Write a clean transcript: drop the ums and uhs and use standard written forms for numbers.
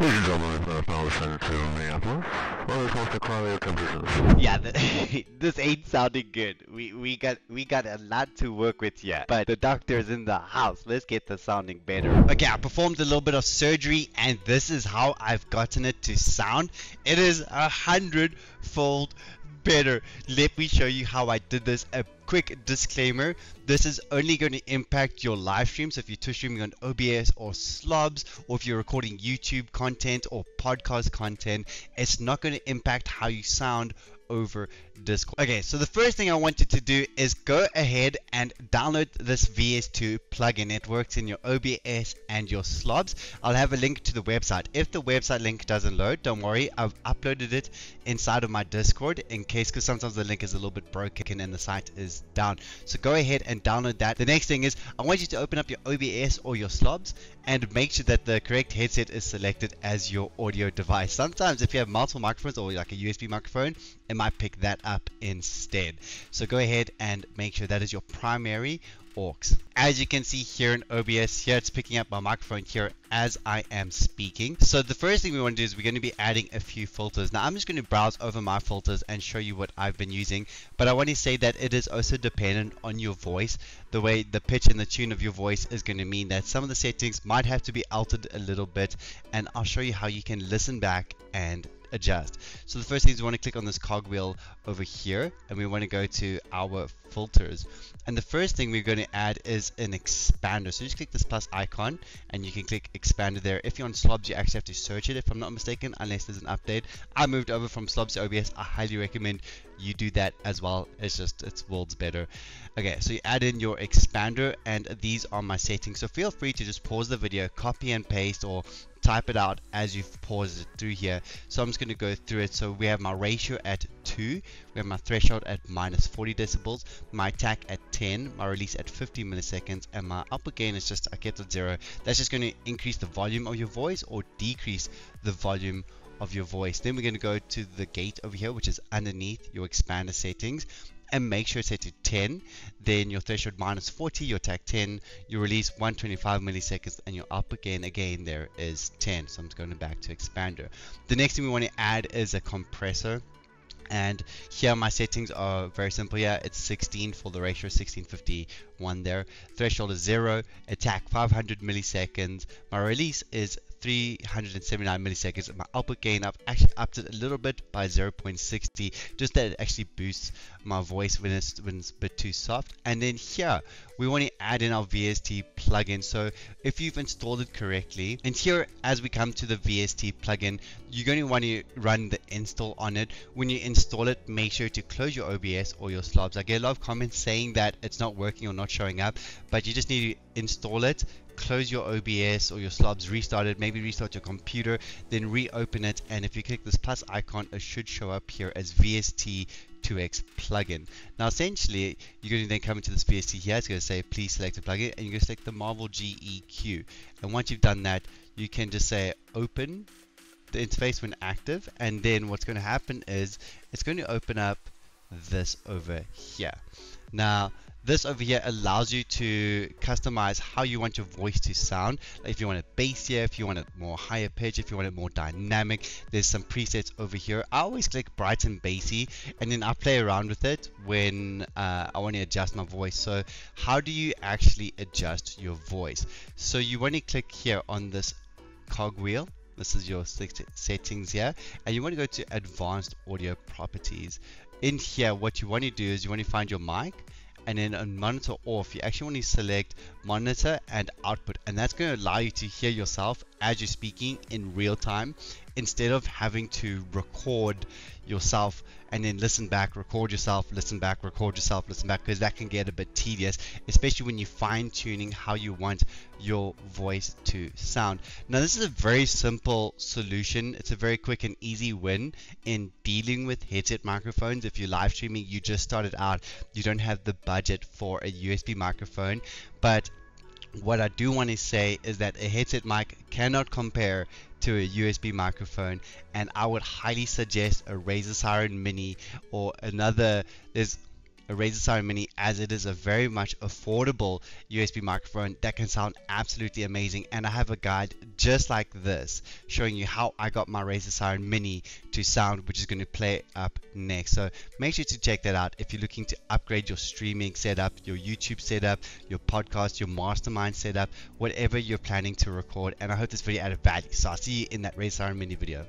Ladies and gentlemen, it's now descended to Minneapolis. Well, it's mostly cloudy temperatures. Yeah, this ain't sounding good. We got a lot to work with yet, but the doctor's in the house. Let's get the sounding better. Okay, I performed a little bit of surgery, and this is how I've gotten it to sound. It is 100-fold better. Let me show you how I did this. A quick disclaimer, this is only going to impact your live stream. So if you're streaming on OBS or Slobs, or if you're recording YouTube content or podcast content, it's not going to impact how you sound over Discord. Okay, so the first thing I want you to do is go ahead and download this VS2 plugin. It works in your OBS and your Slobs. I'll have a link to the website. If the website link doesn't load, don't worry, I've uploaded it inside of my Discord in case, because sometimes the link is a little bit broken and the site is down. So go ahead and download that. The next thing is I want you to open up your OBS or your Slobs and make sure that the correct headset is selected as your audio device. Sometimes if you have multiple microphones or like a USB microphone, it might pick that up instead. So go ahead and make sure that is your primary aux. As you can see here in OBS, here it's picking up my microphone here as I am speaking. So the first thing we want to do is we're going to be adding a few filters. Now I'm just going to browse over my filters and show you what I've been using, but I want to say that it is also dependent on your voice. The way the pitch and the tune of your voice is going to mean that some of the settings might have to be altered a little bit, and I'll show you how you can listen back and adjust. So the first thing is we want to click on this cogwheel over here, and we want to go to our filters. And the first thing we're going to add is an expander. So just click this plus icon and you can click expander there. If you're on Slobs, you actually have to search it, if I'm not mistaken, unless there's an update. I moved over from Slobs to OBS. I highly recommend you do that as well. It's worlds better. Okay, so you add in your expander, and these are my settings. So feel free to just pause the video, copy and paste, or type it out as you've paused it through here. So I'm just going to go through it. So we have my ratio at 2, we have my threshold at -40 decibels, my attack at 10, my release at 50 milliseconds, and my output gain is just, I kept it 0. That's just going to increase the volume of your voice or decrease the volume of your voice. Then we're going to go to the gate over here, which is underneath your expander settings, and make sure it's set to 10, then your threshold -40, your attack 10, your release 125 milliseconds, and your output gain again there is 10. So I'm just going back to expander. The next thing we want to add is a compressor, and here my settings are very simple. Yeah, it's 16 for the ratio, 1651 there, threshold is 0, attack 500 milliseconds, my release is 379 milliseconds, and my output gain I've actually upped it a little bit by 0.60, just that it actually boosts my voice when it's a bit too soft. And then here we want to add in our VST plugin. So if you've installed it correctly, and here as we come to the VST plugin, you're going to want to run the install on it. When you install it, make sure to close your OBS or your Slobs. I get a lot of comments saying that it's not working or not showing up, but you just need to install it, close your OBS or your Slobs, restart it, maybe restart your computer, then reopen it, and if you click this plus icon, it should show up here as VST2X plugin. Now essentially, you're going to then come into this VST here, it's going to say please select a plugin, and you're going to select the Marvel GEQ, and once you've done that, you can just say open the interface when active, and then what's going to happen is it's going to open up this over here. Now this over here allows you to customize how you want your voice to sound. Like if you want it bassier, if you want it more higher pitch, if you want it more dynamic, there's some presets over here. I always click bright and bassy, and then I play around with it when I want to adjust my voice. So how do you actually adjust your voice? So you want to click here on this cogwheel. This is your settings here, and you want to go to advanced audio properties. In here, what you want to do is you want to find your mic, and then on monitor off, you actually want to select monitor and output, and that's going to allow you to hear yourself as you're speaking in real time, instead of having to record yourself and then listen back, record yourself, listen back, record yourself, listen back, because that can get a bit tedious, especially when you're fine tuning how you want your voice to sound. Now this is a very simple solution. It's a very quick and easy win in dealing with headset microphones. If you're live streaming, you just started out, you don't have the budget for a USB microphone, but what I do want to say is that a headset mic cannot compare to a USB microphone, and I would highly suggest a Razer Seiren Mini or another. There's a Razer Seiren Mini, as it is a very much affordable USB microphone that can sound absolutely amazing. And I have a guide just like this showing you how I got my Razer Seiren Mini to sound, which is going to play up next. So make sure to check that out if you're looking to upgrade your streaming setup, your YouTube setup, your podcast, your mastermind setup, whatever you're planning to record. And I hope this video added value. So I'll see you in that Razer Seiren Mini video.